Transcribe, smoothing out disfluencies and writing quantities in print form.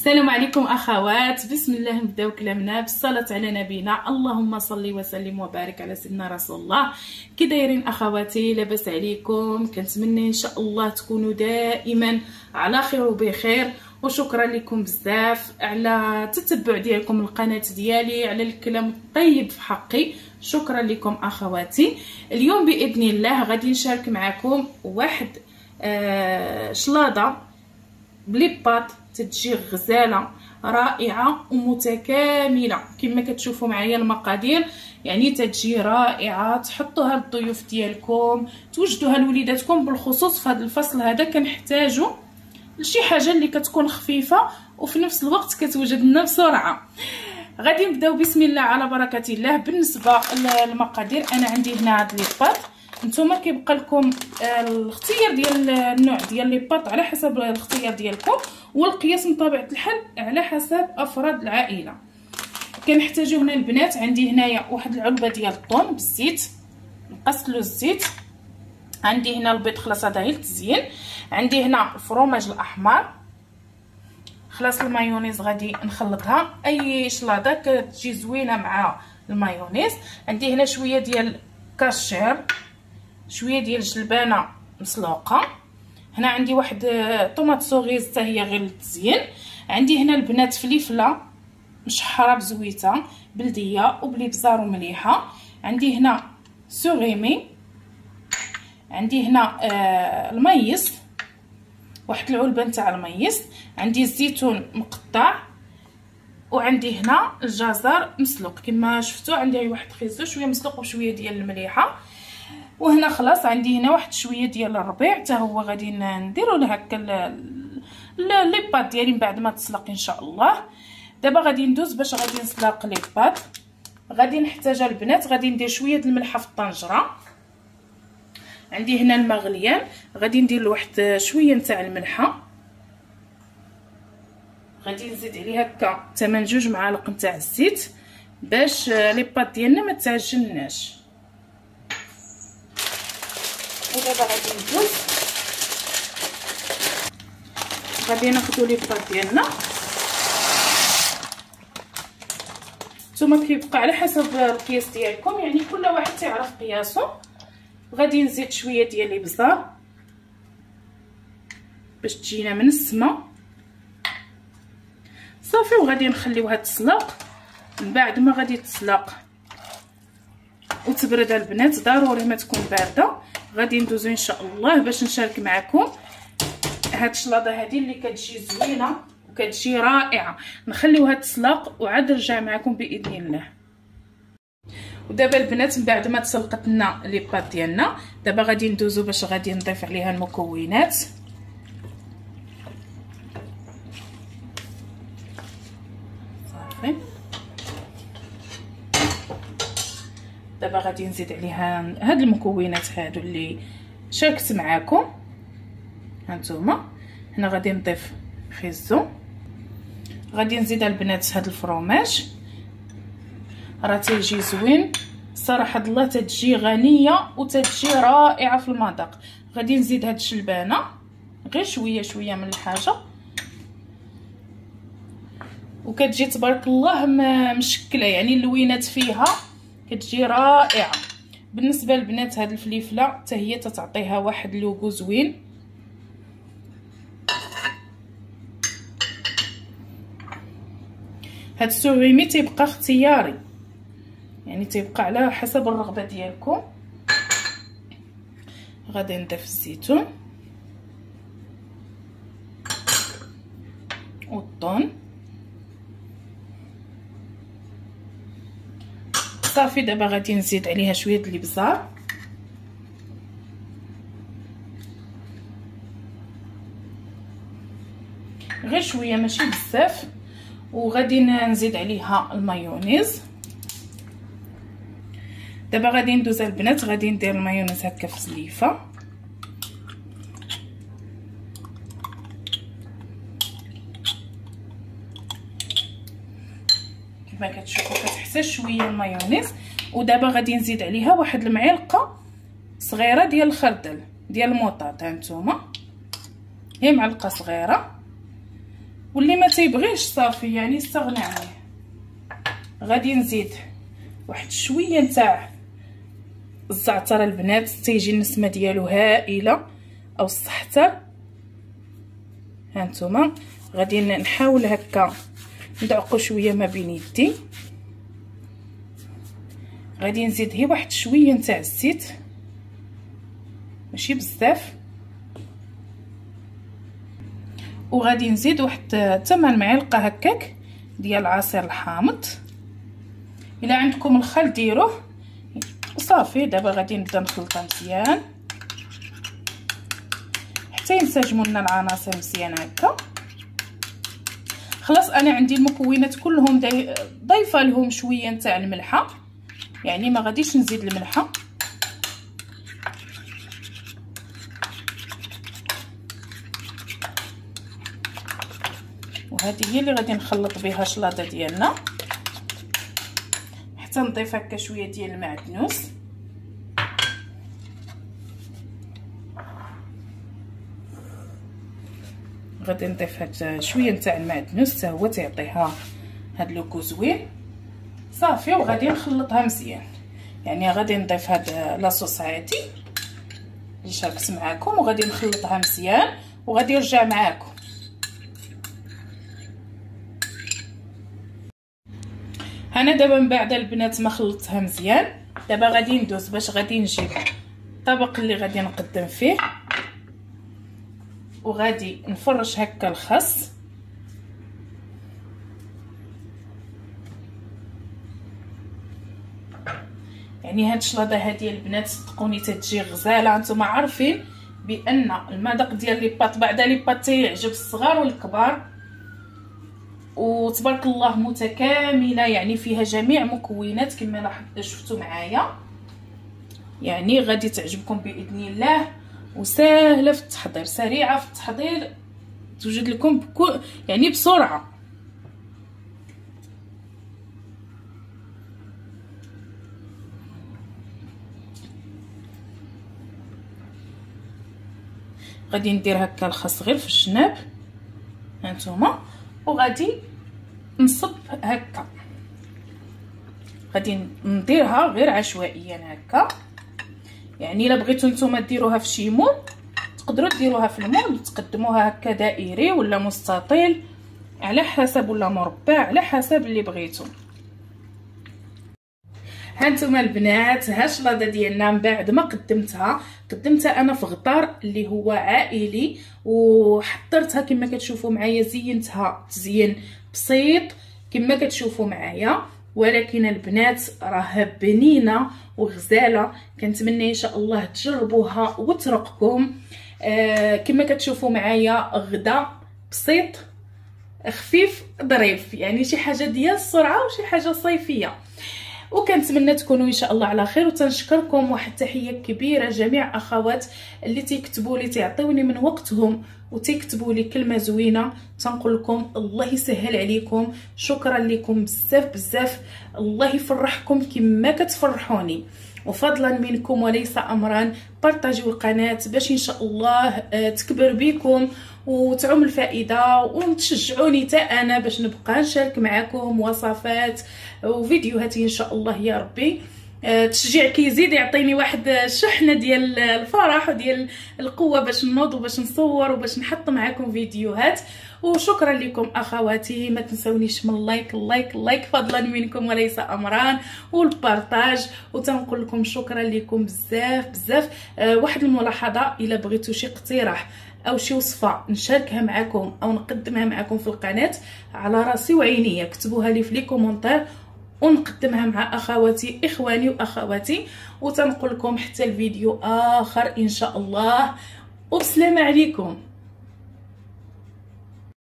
السلام عليكم اخوات. بسم الله نبداو كلامنا بالصلاه على نبينا، اللهم صل وسلم وبارك على سيدنا رسول الله. كي دايرين اخواتي؟ لاباس عليكم؟ كنتمنى ان شاء الله تكونوا دائما على خير وبخير، وشكرا لكم بزاف على التتبع ديالكم القناه ديالي، على الكلام الطيب في حقي. شكرا لكم اخواتي. اليوم باذن الله غادي نشارك معكم واحد شلاضه بلي بات تجي غزاله رائعه ومتكامله كما كتشوفوا معايا المقادير، يعني تجي رائعه. تحطوها للضيوف ديالكم، توجدوها لوليداتكم، بالخصوص في هذا الفصل هذا كنحتاجوا لشي حاجه اللي كتكون خفيفه وفي نفس الوقت كتوجد لنا بسرعه. غادي نبداو بسم الله على بركه الله. بالنسبه للمقادير انا عندي هنا هاد لي بات، نتوما كيبقى لكم الاختيار ديال النوع ديال لي بات على حسب الاختيار ديالكم، والقياس من طبيعه الحال على حسب افراد العائله. كنحتاجو هنا البنات، عندي هنايا واحد العلبه ديال الطون بالزيت، نقصلو الزيت. عندي هنا البيض خلاص هذا غير التزيين. عندي هنا الفروماج الاحمر خلاص، المايونيز غادي نخلطها، اي شلاضه كتجي زوينه مع المايونيز. عندي هنا شويه ديال كاشير، شويه ديال الجلبانه مسلوقه. هنا عندي واحد طوماط سوغيز حتى هي غير للتزيين. عندي هنا البنات فليفله مشحره بزويته بلديه وبليبزار ومليحه. عندي هنا سوغيمي. عندي هنا الميس، واحد العلبه نتاع الميس. عندي الزيتون مقطع، وعندي هنا الجزر مسلوق كما شفتوا. عندي واحد خيزو شويه مسلوق وشويه ديال المليحه. وهنا خلاص عندي هنا واحد شويه ديال الربيع حتى هو غادي نديرو له هكا لي بات ديالي من بعد ما تسلق ان شاء الله. دابا غادي ندوز باش غادي نسلق لي بات. غادي نحتاج البنات، غادي ندير شويه د الملحه في الطنجره. عندي هنا الماء غليان، غادي ندير لواحد شويه نتاع الملحه، غادي نزيد عليه هكا تمن 2 معالق نتاع الزيت باش لي بات ديالنا ما تعجناش. دابا غادي ندوز، غادي ناخذ لي بات ديالنا. نتوما كيبقى على حسب القياس ديالكم، يعني كل واحد تيعرف قياسه. غادي نزيد شويه ديال الابزار باش تجينا من السما. صافي، وغادي نخليوها تسلق. من بعد ما غادي تسلق وتبرد البنات، ضروري ما تكون بارده، غادي ندوزو ان شاء الله باش نشارك معكم هاد الشلاضه هادي اللي كتجي زوينه وكتجي رائعه. نخليوها تسلق وعاد نرجع معكم باذن الله. ودابا البنات من بعد ما تسلقت لنا لي بات ديالنا، دابا غادي ندوزو باش غادي نضيف عليها المكونات. صافي، دابا غادي نزيد عليها هاد المكونات هادو اللي شاركت معاكم. هانتوما هنا غادي نضيف خيزو، غادي نزيد البنات هاد الفروماج، راه تيجي زوين صراحه الله، تتجي غنيه وتتجي رائعه في المذاق. غادي نزيد هاد الشلبانه غير شويه شويه من الحاجه، وكتجي تبارك الله مشكله، يعني اللوينات فيها كتجي رائعه. بالنسبه للبنات هاد الفليفله حتى هي تتعطيها واحد لوغو زوين. هاد السوغيمي تيبقى اختياري، يعني تيبقى على حسب الرغبه ديالكم. غادي نضيف الزيتون والطون. صافي، دابا غادي نزيد عليها شويه د الابزار. غير شويه ماشي بزاف. وغادي نزيد عليها المايونيز. دابا غادي ندوز البنات، غادي ندير المايونيز هكا في سليفه. كما كتشوفوا كتحتاج شويه المايونيز. ودابا غادي نزيد عليها واحد المعلقه صغيره ديال الخردل ديال الموطاط، ها نتوما هي معلقه صغيره. واللي ما تيبغيش صافي يعني استغنى عليه. غادي نزيد واحد شويه نتاع الزعتر البنات، تيجي النسمه ديالو هائله او السحتر. هانتوما غادي نحاول هكا ندعقو شويه ما بين يدي. غادي نزيد هي واحد شويه نتاع الزيت، ماشي بزاف، وغادي نزيد واحد 8 معالق هكاك ديال العصير الحامض. الا عندكم الخل ديروه وصافي. دابا غادي نبدا نخلطها مزيان حتى ينسجموا لنا العناصر مزيان هكا. خلاص انا عندي المكونات كلهم، ضايفه لهم شويه نتاع الملحه، يعني ما غاديش نزيد الملحه. وهذه هي اللي غادي نخلط بها الشلاضه ديالنا حتى نضيف هكا شويه ديال المعدنوس. غادي نضيف هاد شويه نتاع المعدنوس حتى هو تيعطيها هاد لوكو زوين صافي. وغادي نخلطها مزيان، يعني غادي نضيف هاد لاصوص عادي اللي شاركت معاكم وغادي نخلطها مزيان وغادي نرجع معاكم. انا دابا من بعد البنات ما خلطتها مزيان، دابا غادي ندوز باش غادي نجيب الطبق اللي غادي نقدم فيه، وغادي نفرش هكا الخس. يعني هاد الشلاضه هادي البنات صدقوني تتجي غزاله. نتوما عارفين بان المذاق ديال لي بات بعدا لي بات تيعجب الصغار والكبار، وتبارك الله متكامله، يعني فيها جميع مكونات كما لاحظتوا شفتوا معايا. يعني غادي تعجبكم باذن الله، وسهله في التحضير، سريعه في التحضير، توجد لكم يعني بسرعه. غادي ندير هكا الخس غير في الشناب هانتوما، وغادي نصب هكا، غادي نديرها غير عشوائيا هكا. يعني الا بغيتو نتوما ديروها في شي مول تقدروا ديروها في المول، تقدموها هكا دائري ولا مستطيل على حسب، ولا مربع على حسب اللي بغيتو. هانتوما البنات ها الشلاضه ديالنا من بعد ما قدمتها انا في غطار اللي هو عائلي، وحضرتها كما كتشوفوا معايا، زينتها تزيين بسيط كما كتشوفوا معايا. ولكن البنات راه بنينه وغزاله، كنتمنى ان شاء الله تجربوها وترقكم. كما كتشوفوا معايا غدا بسيط خفيف ظريف، يعني شي حاجه ديال السرعه وشي حاجه صيفيه. وكنتمنى تكونوا ان شاء الله على خير، وتنشكركم واحد تحيه كبيره جميع اخوات اللي تيكتبوا لي، تعطيوني من وقتهم وتكتبوا لي كلمه زوينه. تنقول لكم الله يسهل عليكم، شكرا لكم بزاف بزاف، الله يفرحكم كما كتفرحوني. وفضلا منكم وليس امرا بارطاجيو القناه باش ان شاء الله تكبر بكم وتعم الفائده، وتشجعوني حتى انا باش نبقى نشارك معكم وصفات وفيديوهات ان شاء الله. يا ربي تشجيع كيزيد يعطيني واحد الشحنه ديال الفرح وديال القوه باش نوض وباش نصور وباش نحط معكم فيديوهات. وشكرا لكم اخواتي، ما تنسونيش من لايك لايك لايك، فضلا منكم وليس امرا، والبارطاج. وتنقول لكم شكرا لكم بزاف بزاف. واحد الملاحظه، الا بغيتوا شي اقتراح او شي وصفه نشاركها معكم او نقدمها معكم في القناه، على راسي وعينيا، كتبوها لي في لي كومونتير ونقدمها مع اخواتي اخواني واخواتي. وتنقول لكم حتى الفيديو اخر ان شاء الله، وبسلامه عليكم.